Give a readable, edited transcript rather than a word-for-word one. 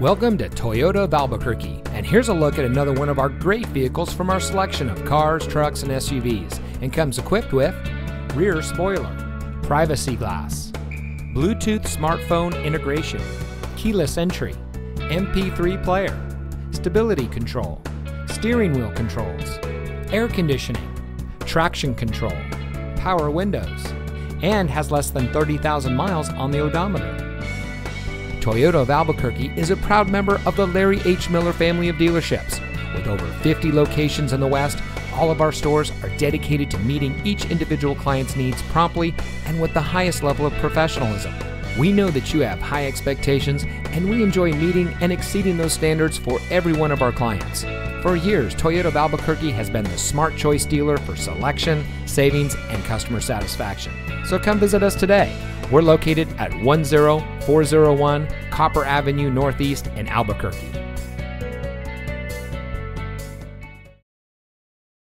Welcome to Toyota of Albuquerque, and here's a look at another one of our great vehicles from our selection of cars, trucks, and SUVs, and comes equipped with rear spoiler, privacy glass, Bluetooth smartphone integration, keyless entry, MP3 player, stability control, steering wheel controls, air conditioning, traction control, power windows, and has less than 30,000 miles on the odometer. Toyota of Albuquerque is a proud member of the Larry H. Miller family of dealerships. With over 50 locations in the West, all of our stores are dedicated to meeting each individual client's needs promptly and with the highest level of professionalism. We know that you have high expectations, and we enjoy meeting and exceeding those standards for every one of our clients. For years, Toyota of Albuquerque has been the smart choice dealer for selection, savings, and customer satisfaction. So come visit us today. We're located at 10401 Copper Avenue Northeast in Albuquerque.